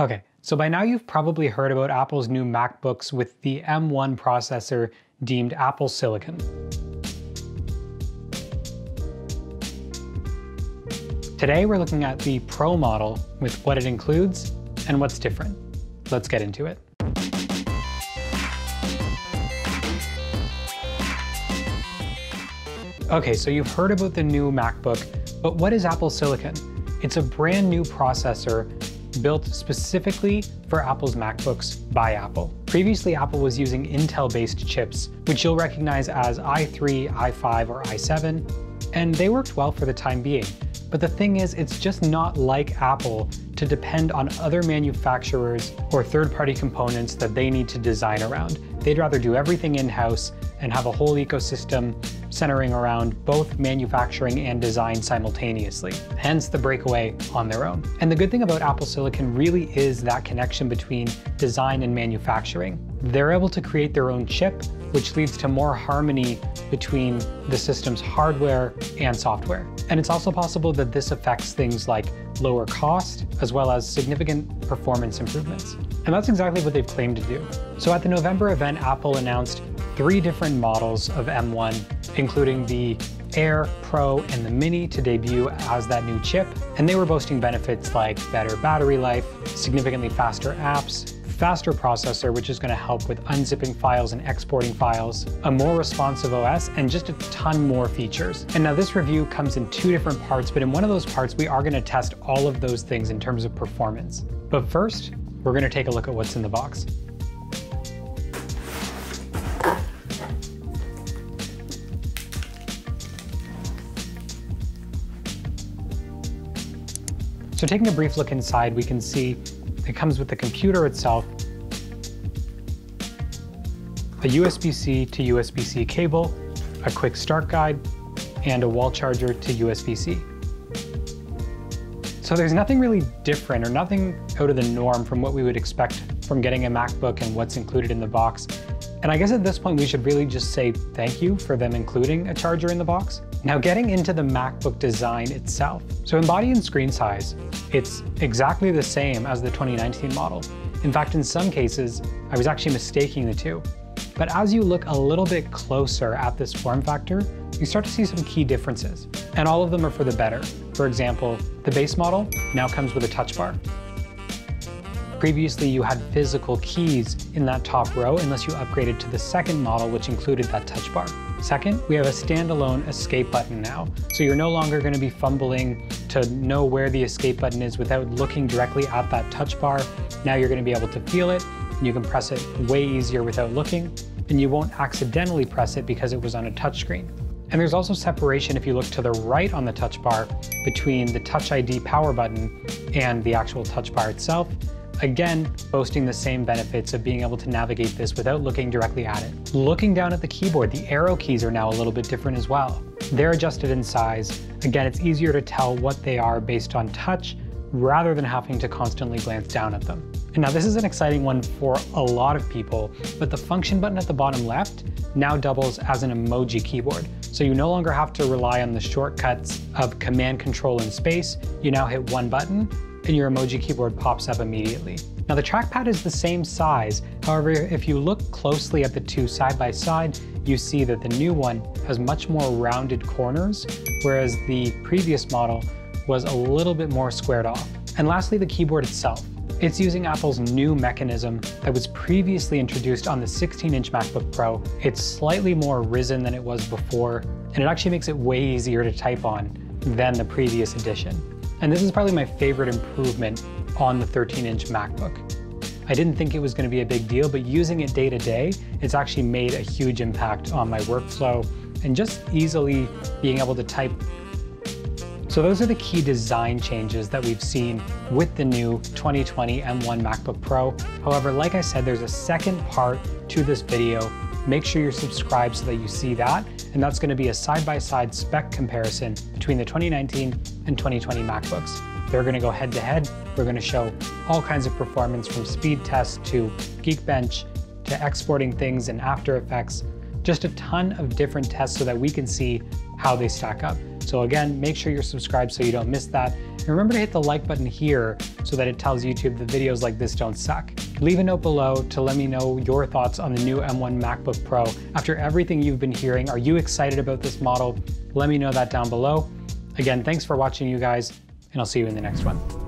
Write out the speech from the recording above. Okay, so by now you've probably heard about Apple's new MacBooks with the M1 processor deemed Apple Silicon. Today we're looking at the Pro model with what it includes and what's different. Let's get into it. Okay, so you've heard about the new MacBook, but what is Apple Silicon? It's a brand new processor built specifically for Apple's MacBooks by Apple. Previously, Apple was using Intel-based chips, which you'll recognize as i3, i5, or i7, and they worked well for the time being. But the thing is, it's just not like Apple to depend on other manufacturers or third-party components that they need to design around. They'd rather do everything in-house and have a whole ecosystem centering around both manufacturing and design simultaneously, hence the breakaway on their own. And the good thing about Apple Silicon really is that connection between design and manufacturing. They're able to create their own chip, which leads to more harmony between the system's hardware and software. And it's also possible that this affects things like lower cost, as well as significant performance improvements. And that's exactly what they've claimed to do. So at the November event, Apple announced 3 different models of M1, including the Air, Pro, and the Mini to debut as that new chip. And they were boasting benefits like better battery life, significantly faster apps, faster processor, which is going to help with unzipping files and exporting files, a more responsive OS, and just a ton more features. And now this review comes in 2 different parts, but in one of those parts, we are going to test all of those things in terms of performance. But first, we're going to take a look at what's in the box. So taking a brief look inside, we can see it comes with the computer itself, a USB-C to USB-C cable, a quick start guide, and a wall charger to USB-C. So there's nothing really different or nothing out of the norm from what we would expect from getting a MacBook and what's included in the box. And I guess at this point, we should really just say thank you for them including a charger in the box. Now getting into the MacBook design itself. So in body and screen size, it's exactly the same as the 2019 model. In fact, in some cases, I was actually mistaking the 2. But as you look a little bit closer at this form factor, you start to see some key differences. And all of them are for the better. For example, the base model now comes with a touch bar. Previously, you had physical keys in that top row unless you upgraded to the second model, which included that touch bar. Second, we have a standalone escape button now. So you're no longer going to be fumbling to know where the escape button is without looking directly at that touch bar. Now you're going to be able to feel it, and you can press it way easier without looking, and you won't accidentally press it because it was on a touchscreen. And there's also separation if you look to the right on the touch bar between the Touch ID power button and the actual touch bar itself. Again, boasting the same benefits of being able to navigate this without looking directly at it. Looking down at the keyboard, the arrow keys are now a little bit different as well. They're adjusted in size. Again, it's easier to tell what they are based on touch rather than having to constantly glance down at them. And now this is an exciting one for a lot of people, but the function button at the bottom left now doubles as an emoji keyboard. So you no longer have to rely on the shortcuts of command, control, and space. You now hit one button, and your emoji keyboard pops up immediately. Now the trackpad is the same size. However, if you look closely at the 2 side by side, you see that the new one has much more rounded corners, whereas the previous model was a little bit more squared off. And lastly, the keyboard itself. It's using Apple's new mechanism that was previously introduced on the 16-inch MacBook Pro. It's slightly more risen than it was before, and it actually makes it way easier to type on than the previous edition. And this is probably my favorite improvement on the 13-inch MacBook. I didn't think it was going to be a big deal, but using it day to day, it's actually made a huge impact on my workflow and just easily being able to type. So those are the key design changes that we've seen with the new 2020 M1 MacBook Pro. However, like I said, there's a second part to this video. Make sure you're subscribed so that you see that. And that's going to be a side-by-side spec comparison between the 2019 and 2020 MacBooks. They're going to go head-to-head. We're going to show all kinds of performance from speed tests to Geekbench to exporting things in After Effects. Just a ton of different tests so that we can see how they stack up. So again, make sure you're subscribed so you don't miss that. And remember to hit the like button here so that it tells YouTube that videos like this don't suck. Leave a note below to let me know your thoughts on the new M1 MacBook Pro. After everything you've been hearing, are you excited about this model? Let me know that down below. Again, thanks for watching, you guys, and I'll see you in the next one.